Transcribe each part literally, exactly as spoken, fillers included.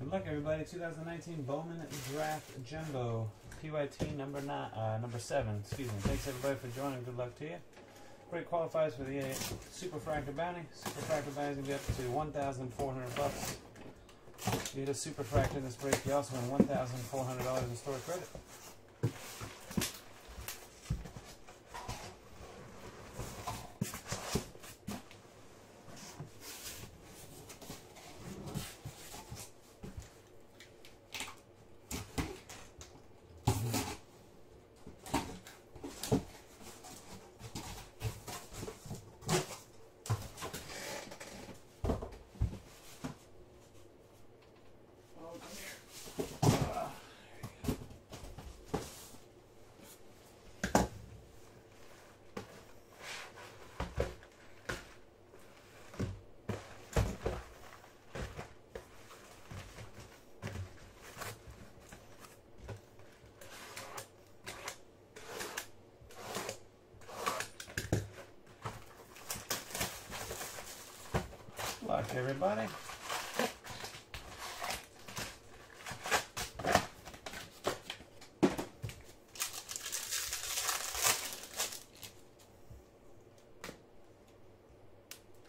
Good luck, everybody. two thousand nineteen Bowman Draft Jumbo. P Y T number nine, uh, number seven. Excuse me. Thanks, everybody, for joining. Good luck to you. Great qualifiers for the uh, Super Fractor Bounty. Super Fractor Bounty is going to be up to one thousand four hundred bucks. If you hit a Super Fractor in this break, you also win one thousand four hundred dollars in store credit. Luck, everybody.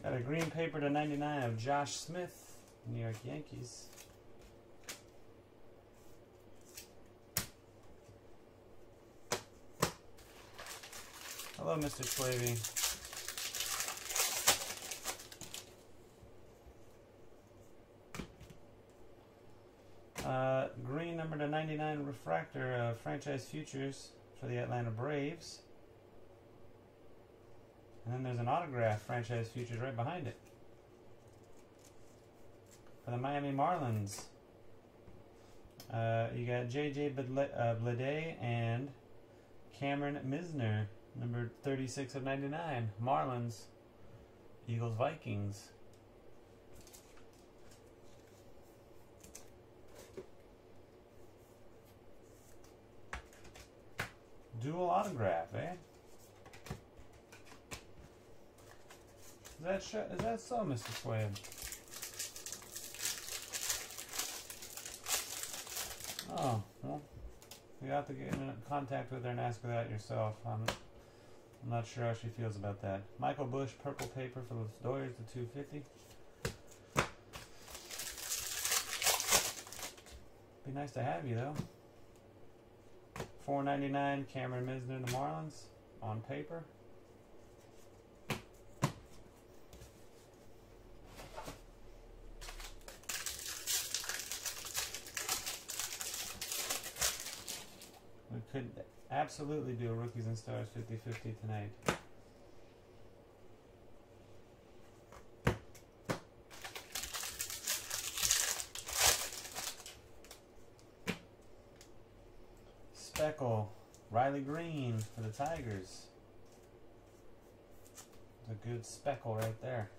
Got a green paper to ninety-nine of Josh Smith, New York Yankees. Hello, Mister Slavey. Uh, green number to ninety-nine refractor of uh, Franchise Futures for the Atlanta Braves. And then there's an autograph Franchise Futures right behind it. For the Miami Marlins, uh, you got J J. Bleday and Cameron Misner, number thirty-six of ninety-nine. Marlins, Eagles, Vikings. Dual autograph, eh? Is that, sh is that so, Mister Swain? Oh, well, you have to get in contact with her and ask her that yourself. I'm, I'm not sure how she feels about that. Michael Bush, purple paper for the Doyers, the two fifty. Be nice to have you, though. four ninety-nine Cameron Misner, the Marlins, on paper. We could absolutely do a Rookies and Stars fifty fifty tonight. Speckle, Riley Green for the Tigers. That's a good speckle right there.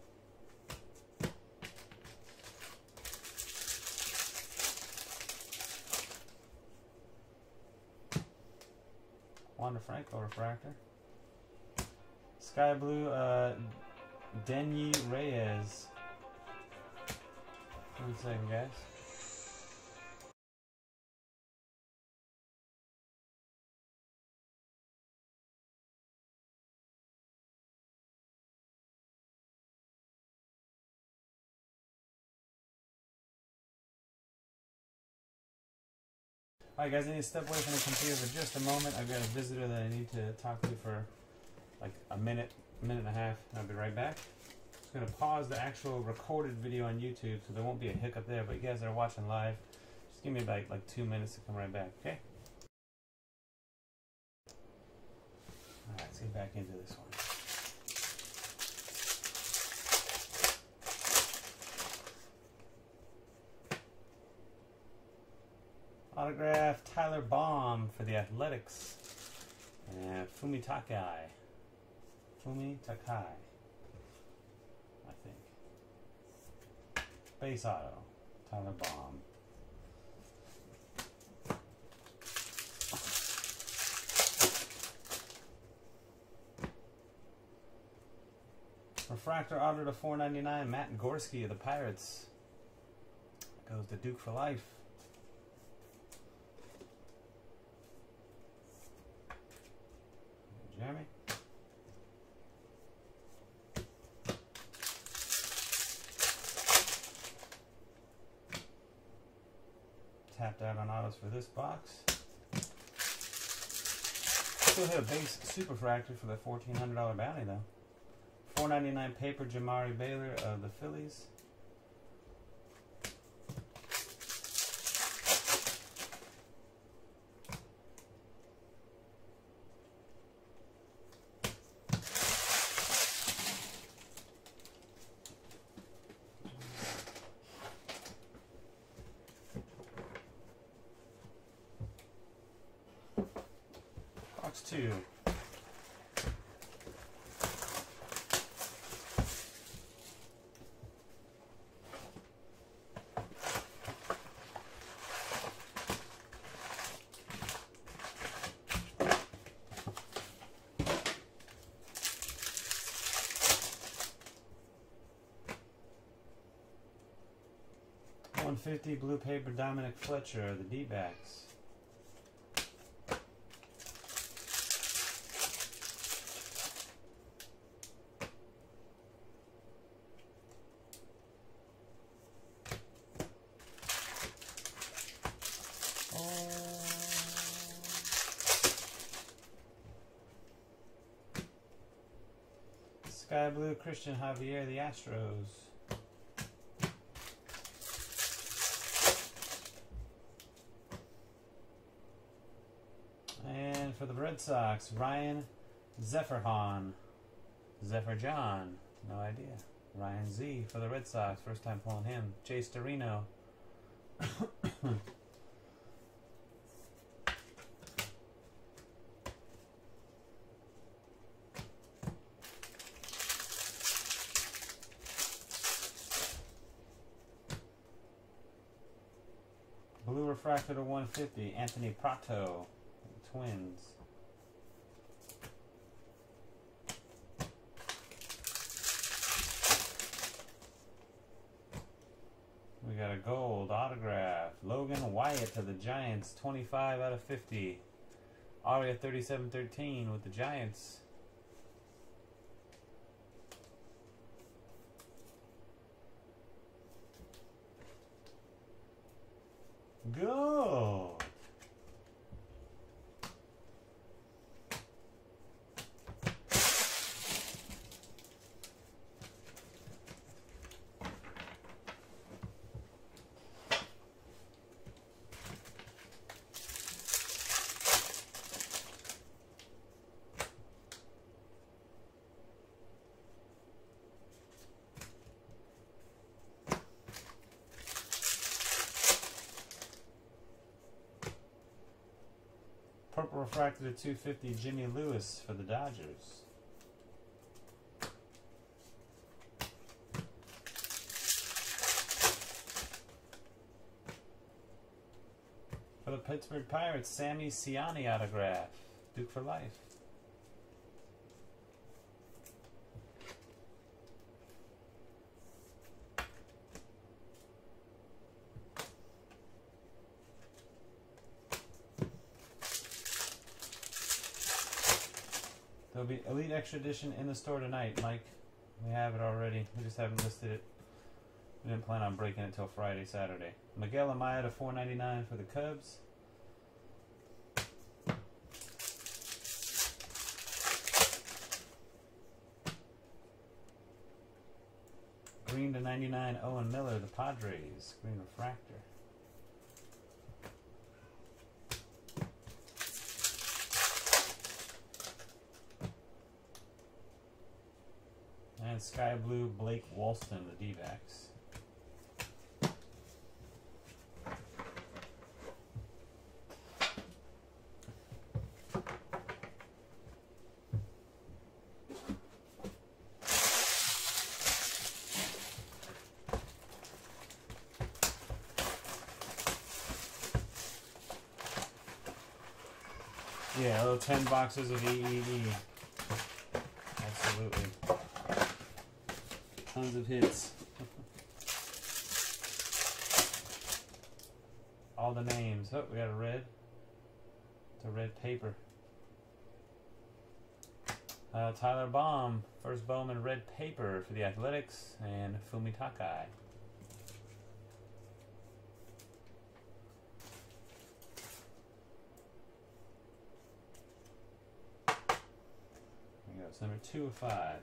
Wander Franco refractor. Sky Blue, uh, Denny Reyes. One second, guys. Alright guys, I need to step away from the computer for just a moment. I've got a visitor that I need to talk to for like a minute, minute and a half, and I'll be right back. I'm just going to pause the actual recorded video on YouTube so there won't be a hiccup there, but you guys that are watching live, just give me like, like two minutes to come right back, okay? Alright, let's get back into this one. Autograph Tyler Baum for the Athletics. And Fumi Takai. Fumi Takai. I think. Base auto. Tyler Baum. Refractor auto to four ninety-nine. Matt Gorski of the Pirates. Go goes to Duke for life. Jeremy. Tapped out on autos for this box. Still hit a base Super Fractor for the fourteen hundred dollar bounty though. four ninety-nine paper Jamari Baylor of the Phillies. Two. one fifty blue paper Dominic Fletcher, the D-backs. Sky Blue, Christian Javier, the Astros. And for the Red Sox, Ryan Zeferjahn. Zeferjahn, no idea. Ryan Z for the Red Sox, first time pulling him. Jay Starino. Blue refractor to one fifty, Anthony Prato, Twins. We got a gold autograph, Logan Wyatt to the Giants, twenty-five out of fifty. Aria thirty-seven thirteen with the Giants. Go. Purple refractor to two fifty, Jimmy Lewis for the Dodgers. For the Pittsburgh Pirates, Sammy Ciani autograph, Duke for life. There'll be Elite Extra Edition in the store tonight, Mike. We have it already. We just haven't listed it. We didn't plan on breaking it till Friday, Saturday. Miguel Amaya to four ninety-nine for the Cubs. Green to ninety-nine, Owen Miller, the Padres. Green refractor. Sky Blue, Blake Walston, the D-backs. Yeah, a little ten boxes of E E E. Absolutely. Tons of hits. all the names. Oh, we got a red. It's a red paper. Uh, Tyler Baum, First Bowman red paper for the Athletics, and Fumi Takai. There we go. It's number two of five.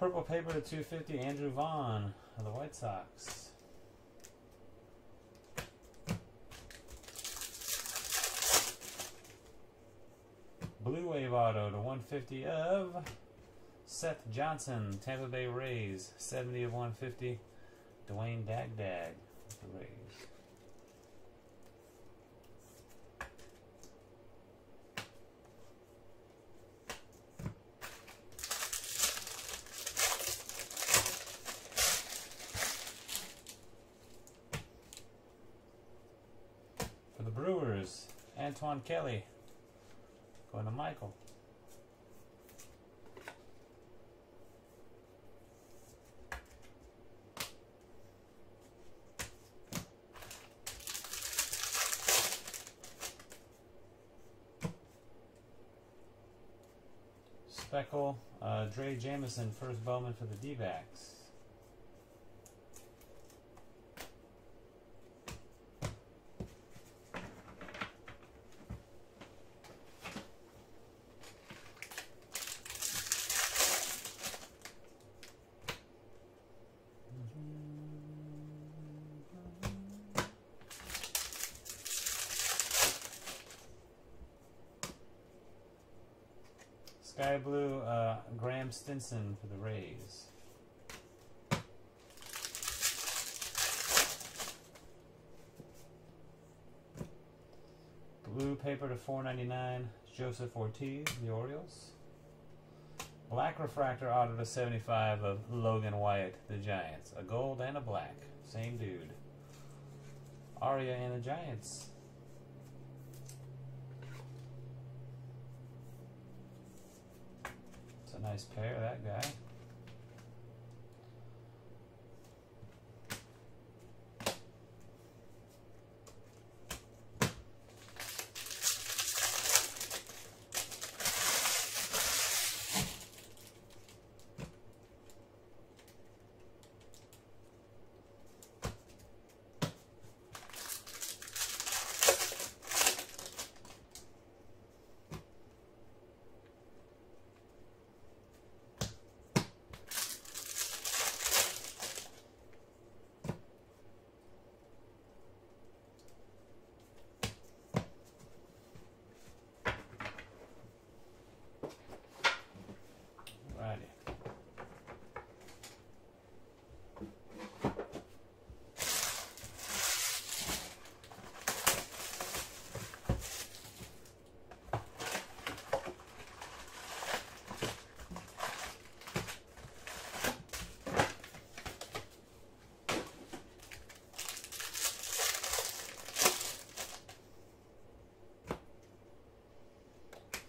Purple paper to two fifty, Andrew Vaughn of the White Sox. Blue Wave auto to one fifty of Seth Johnson, Tampa Bay Rays, seventy of one fifty, Dwayne Dagdag, the Rays. Antoine Kelly, going to Michael. Speckle, uh, Dre Jameson, First Bowman for the D-backs. Sky Blue, uh, Graham Stinson for the Rays. Blue paper to four ninety-nine, Joseph Ortiz, the Orioles. Black refractor auto to seventy-five of Logan Wyatt, the Giants. A gold and a black, same dude. Aria and the Giants. Nice pair, that guy.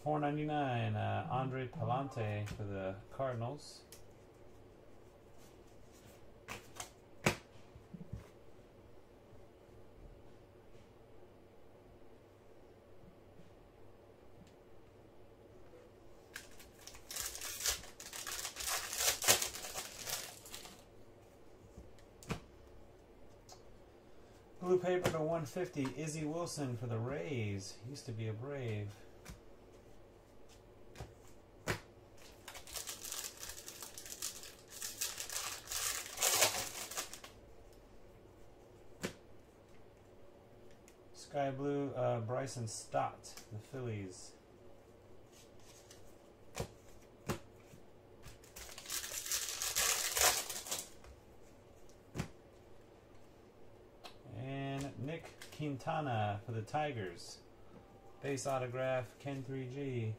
four ninety-nine, uh, Andre Palante for the Cardinals. Blue paper to one fifty, Izzy Wilson for the Rays. Used to be a Brave. Sky Blue, uh, Bryson Stott, the Phillies. And Nick Quintana for the Tigers. Base autograph, Ken three G.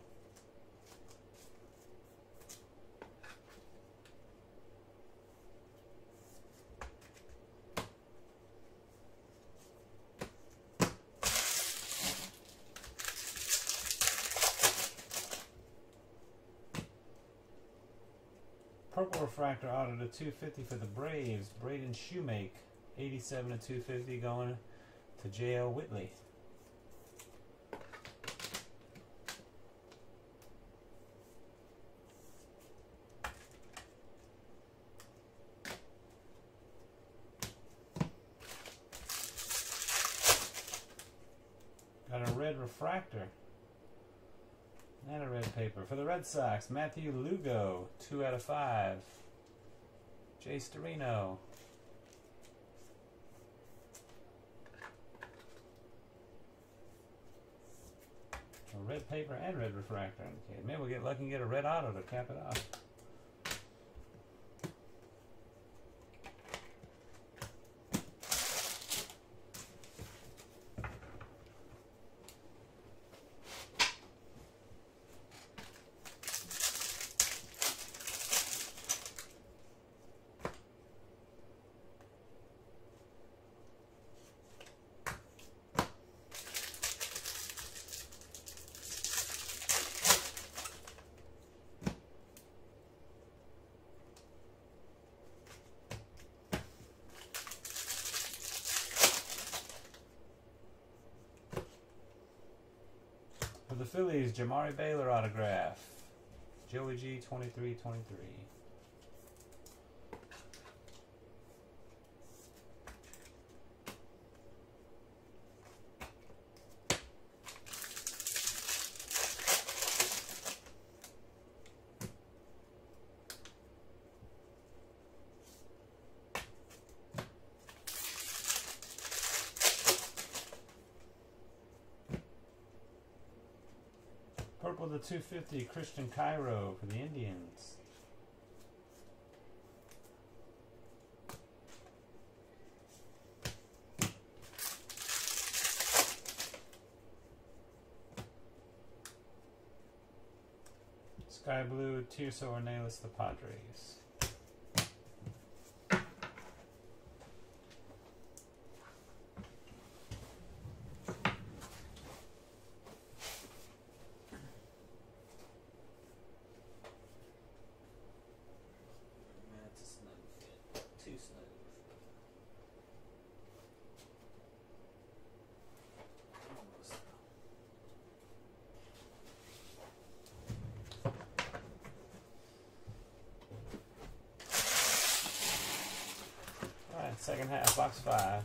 Purple Refractor auto to two fifty for the Braves. Braden Shewmake, eighty-seven to two fifty, going to J L Whitley. Got a red refractor. And a red paper. For the Red Sox, Matthew Lugo, two out of five. Jay Starino. A red paper and red refractor. Okay, maybe we'll get lucky and get a red auto to cap it off. The Phillies, Jamari Baylor autograph. Joey G, twenty-three twenty-three. Purple to two fifty, Christian Cairo for the Indians. Sky Blue, Tirso Ornelas, the Padres. Second half, box five.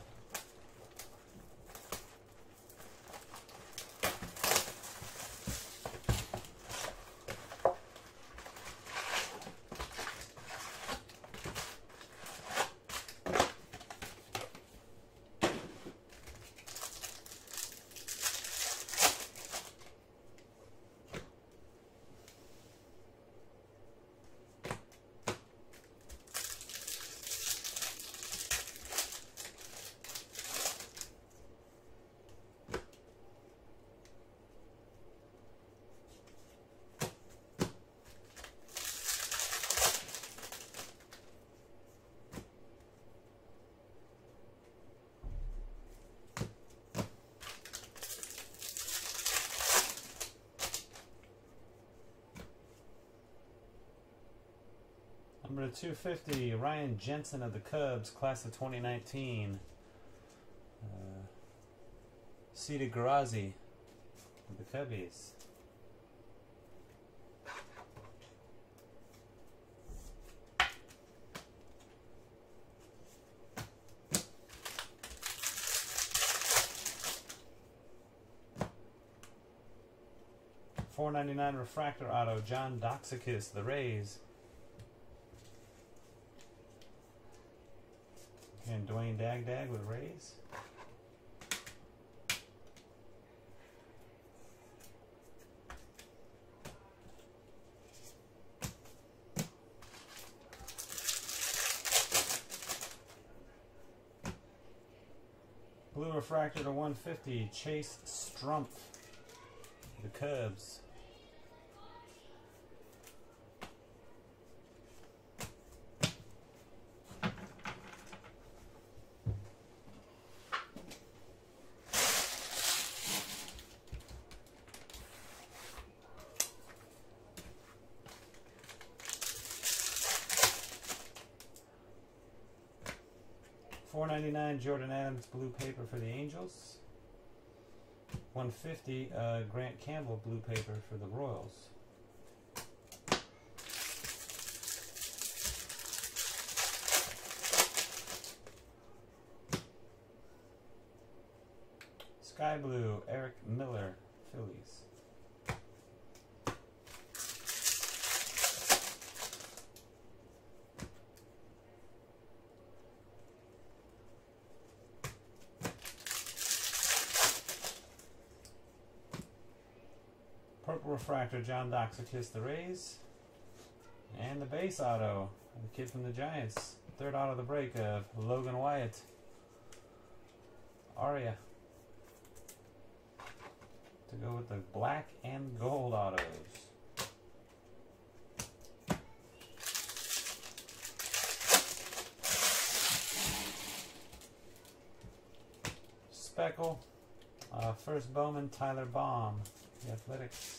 Number two fifty, Ryan Jensen of the Cubs, class of twenty nineteen. Uh, C D. Garassi of the Cubbies. four ninety-nine refractor auto, John Doxicus, the Rays. And Dwayne Dagdag with Rays. Blue refractor to one fifty, Chase Strumpf, the Cubs. four ninety-nine Jordan Adams blue paper for the Angels. one fifty uh, Grant Campbell blue paper for the Royals. Sky blue Eric Miller Phillies. Purple refractor John Doxicus, the Rays, and the base auto, the kid from the Giants, third auto of the break of Logan Wyatt, Aria, to go with the black and gold autos. Speckle, uh, First Bowman, Tyler Baum, The Athletics.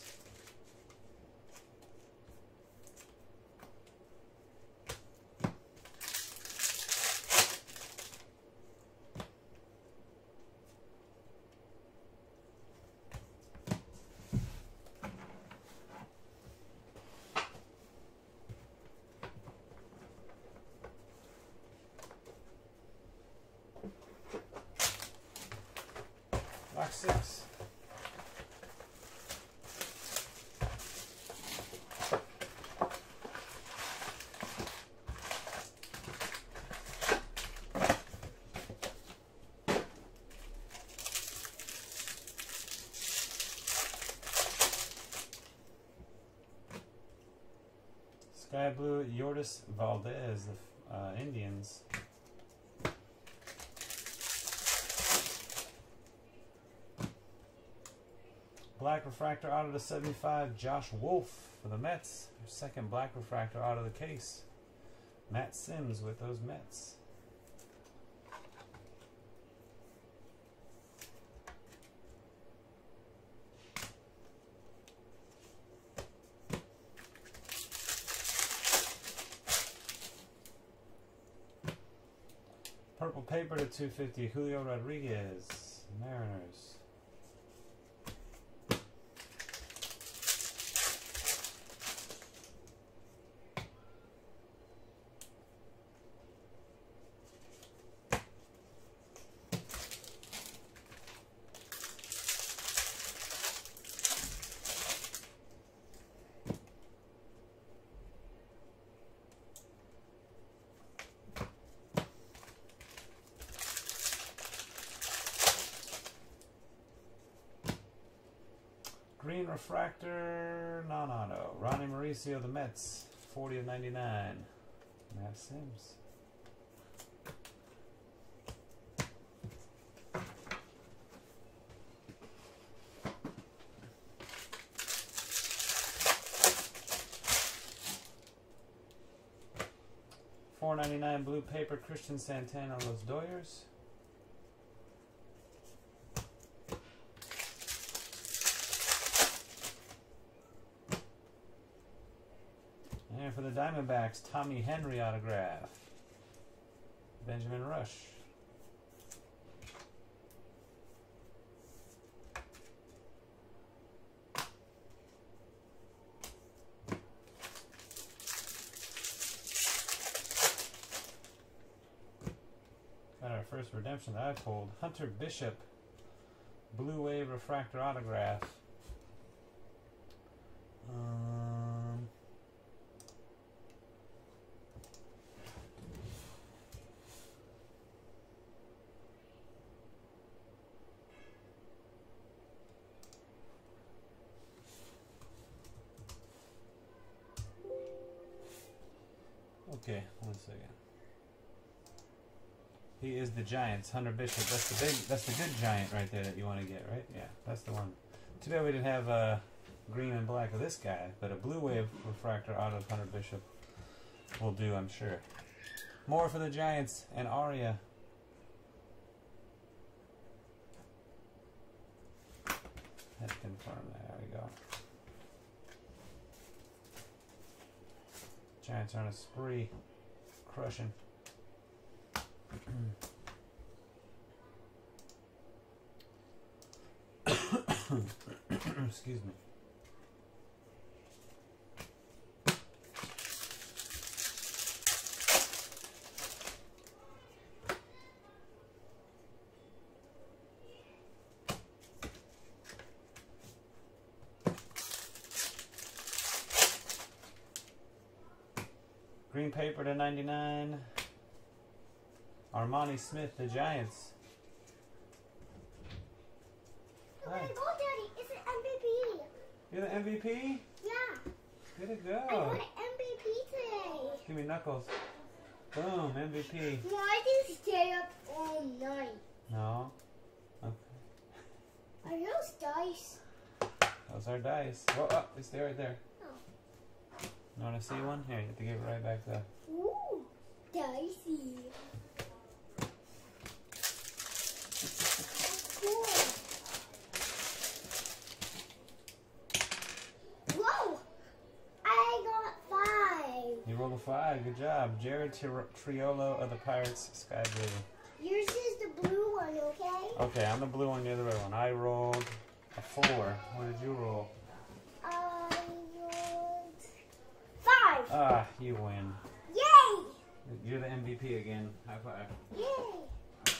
Box six. Sky blue Yordis Valdez, the uh, Indians. Black refractor auto to seventy-five, Josh Wolf for the Mets. Your second black refractor auto of the case. Matt Sims with those Mets. Purple paper to two fifty, Julio Rodriguez, Mariners. Green refractor, non-auto. Ronnie Mauricio, the Mets, forty of ninety-nine. Matt Sims. four ninety-nine blue paper, Christian Santana, Los Doyers. And for the Diamondbacks, Tommy Henry autograph, Benjamin Rush. Got our first redemption that I pulled. Hunter Bishop, Blue Wave refractor autograph. Okay, one second. He is the Giants, Hunter Bishop. That's the big, that's the good Giant right there that you want to get, right? Yeah, that's the one. Too bad we didn't have uh, green and black of this guy, but a Blue Wave refractor out of Hunter Bishop will do, I'm sure. More for the Giants and Aria. Let's confirm that. There we go. Giants are on a spree, crushing. Excuse me. Green paper to ninety-nine. Armani Smith, the Giants. Look at the goal, Daddy. It's an M V P. You're the M V P? Yeah. Good to go. I won M V P today. Give me Knuckles. Boom, M V P. Why did you stay up all night? No. Okay. Are those dice? Those are dice. Oh, oh, they stay right there. Oh. You want to see one? Here, you have to get right back there. Ooh, dicey. Five, good job. Jared Triolo of the Pirates, Sky Blue. Yours is the blue one, okay? Okay, I'm the blue one, you're the red one. I rolled a four. What did you roll? I rolled five. Ah, you win. Yay! You're the M V P again. High five. Yay! All right,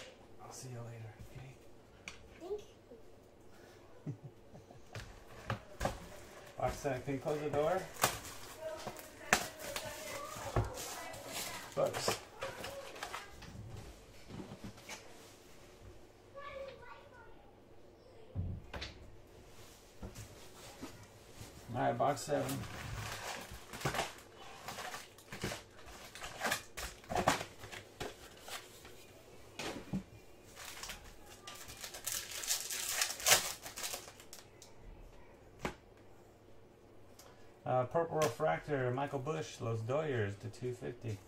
I'll see you later, okay? Thank you. Box set, can you close the door? Bucks. All right, box seven. Uh, Purple Fractor, Michael Bush, Los Doyers to two fifty.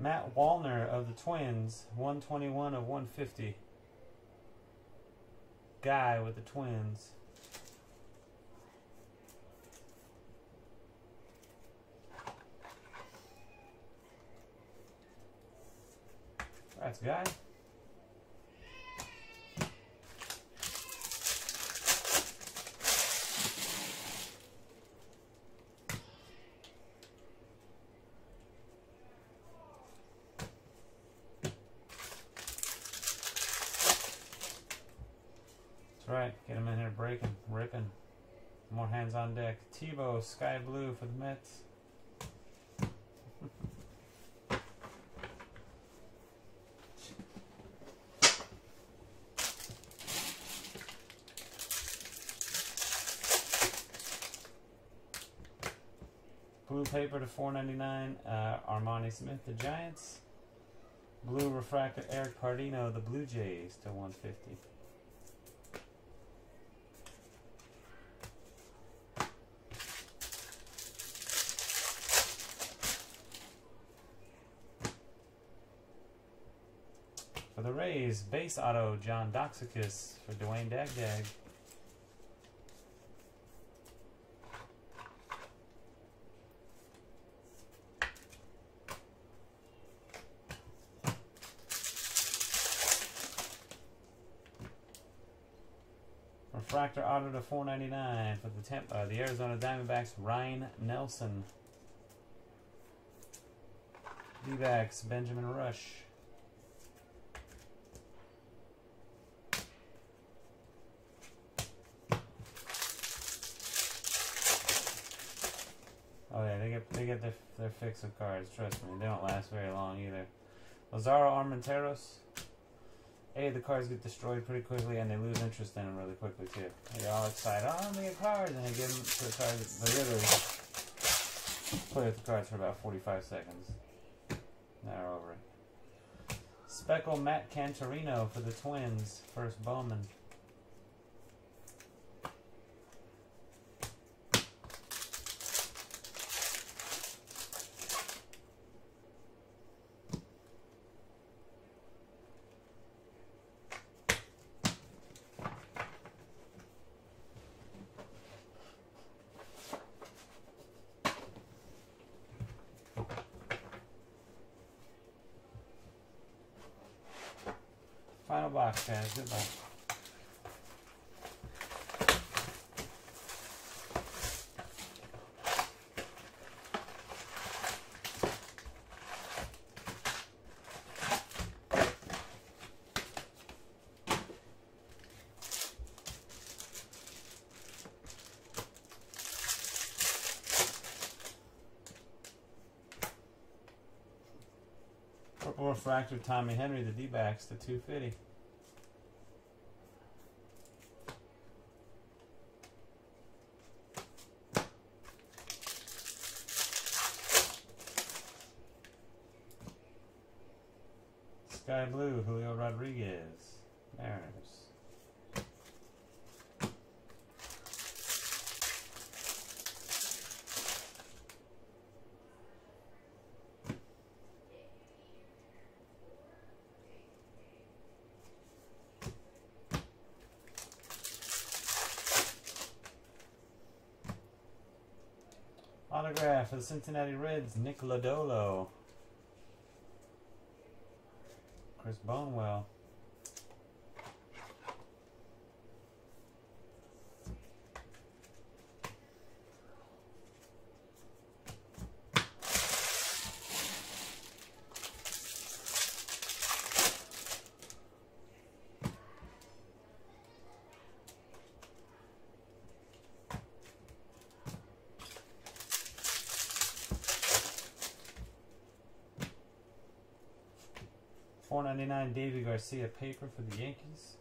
Matt Wallner of the Twins, one twenty-one of one fifty. Guy with the Twins. That's Guy. Breaking, ripping. More hands on deck. Tebow, Sky Blue for the Mets. Blue paper to four ninety-nine. Uh, Armani Smith, the Giants. Blue refractor, Eric Pardino, the Blue Jays to one fifty. The Rays, base auto, John Doxicus for Dwayne Dagdag. Refractor auto to four ninety-nine for the Tampa, uh, the Arizona Diamondbacks, Ryan Nelson. D-backs, Benjamin Rush. They get their, their fix of cards, trust me. They don't last very long either. Lazaro Armenteros. Hey, the cards get destroyed pretty quickly and they lose interest in them really quickly too. They're all excited, oh, I'm gonna get cards, and they give them to the cards. They literally play with the cards for about forty-five seconds. Now they're over it. Speckle Matt Cantorino for the Twins, First Bowman. box, guys. Good luck. Purple Fractor Tommy Henry, the D-backs, the two fifty. Sky Blue, Julio Rodriguez, Mariners. Autograph for the Cincinnati Reds, Nick Lodolo. Chris Bonewell. four ninety-nine Davey Garcia paper for the Yankees.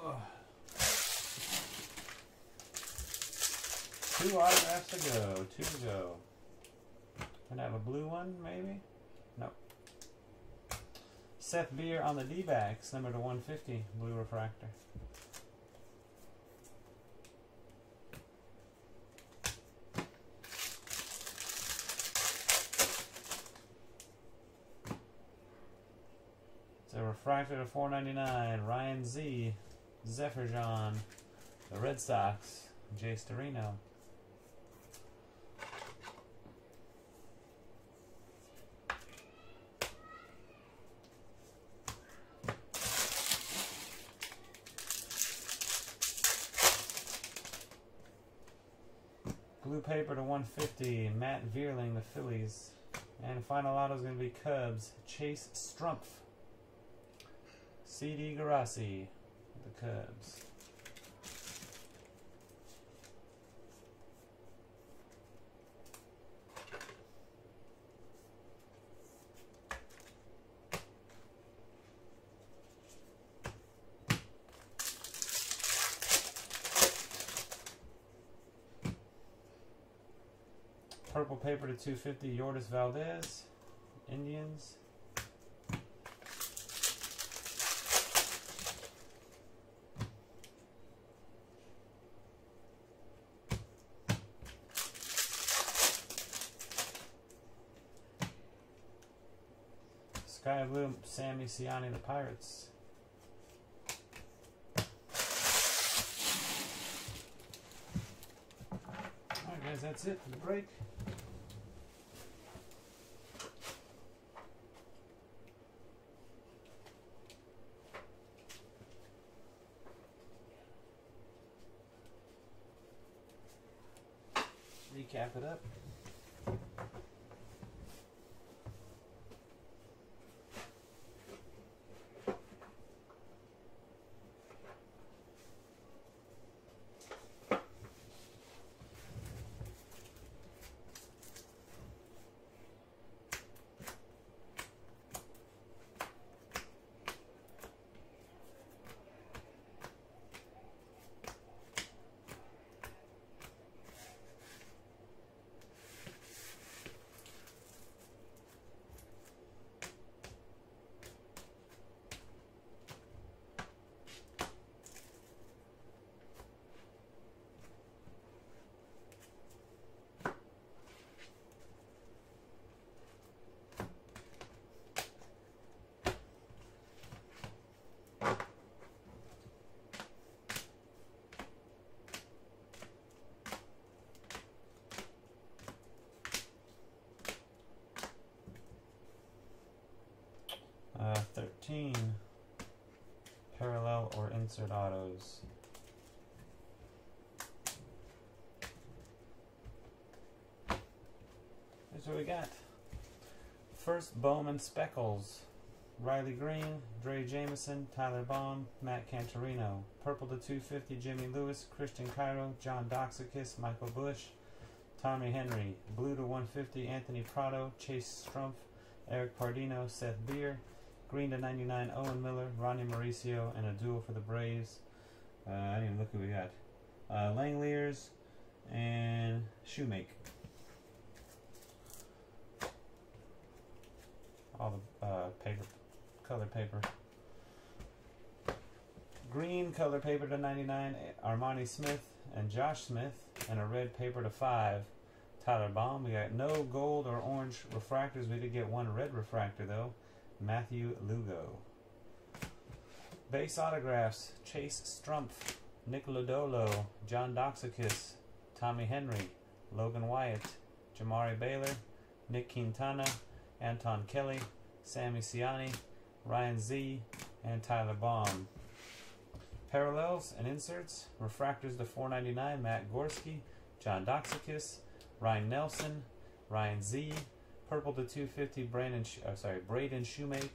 Ugh. Two autographs to go, two to go. Can I have a blue one, maybe? No. Seth Beer on the D-backs, number to one fifty, Blue Refractor. Refractor to four ninety-nine, Ryan Z, Zeferjahn, the Red Sox, Jay Starino. Blue paper to one fifty, Matt Vierling, the Phillies. And final auto is going to be Cubs, Chase Strumpf. C D. Garassi, the Cubs. Purple paper to two fifty, Yordis Valdez, Indians. Sky Blue, Sammy Ciani, the Pirates. Alright guys, that's it for the break. Recap it up. fourteen parallel or insert autos. Here's what we got. First Bowman Speckles. Riley Green, Dre Jameson, Tyler Baum, Matt Cantorino. Purple to two fifty, Jimmy Lewis, Christian Cairo, John Doxicus, Michael Bush, Tommy Henry. Blue to one fifty, Anthony Prado, Chase Strumpf, Eric Pardino, Seth Beer. Green to ninety-nine, Owen Miller, Ronnie Mauricio, and a duel for the Braves. Uh, I didn't even look who we got. Uh, Langleers and Shoemaker. All the uh, paper, color paper. Green color paper to ninety-nine, Armani Smith and Josh Smith, and a red paper to five, Tyler Baum. We got no gold or orange refractors. We did get one red refractor though, Matthew Lugo. Base autographs, Chase Strumpf, Nick Lodolo, John Doxicus, Tommy Henry, Logan Wyatt, Jamari Baylor, Nick Quintana, Anton Kelly, Sammy Ciani, Ryan Z, and Tyler Baum. Parallels and inserts, refractors to four ninety-nine, Matt Gorski, John Doxicus, Ryan Nelson, Ryan Z, purple to two fifty, Brandon, oh, sorry, Braden Shewmake,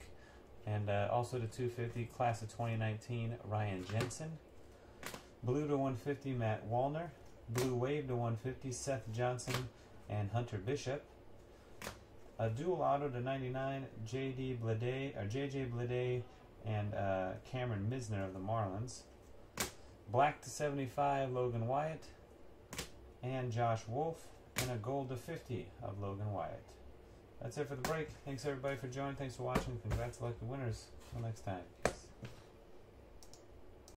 and uh, also to two fifty, class of twenty nineteen, Ryan Jensen. Blue to one fifty, Matt Wallner. Blue Wave to one fifty, Seth Johnson and Hunter Bishop. A dual auto to ninety-nine, J D. Bleday, or J J. Bleday and uh, Cameron Misner of the Marlins. Black to seventy-five, Logan Wyatt and Josh Wolf, and a gold to fifty of Logan Wyatt. That's it for the break. Thanks everybody for joining. Thanks for watching. Congrats, lucky winners. Till next time.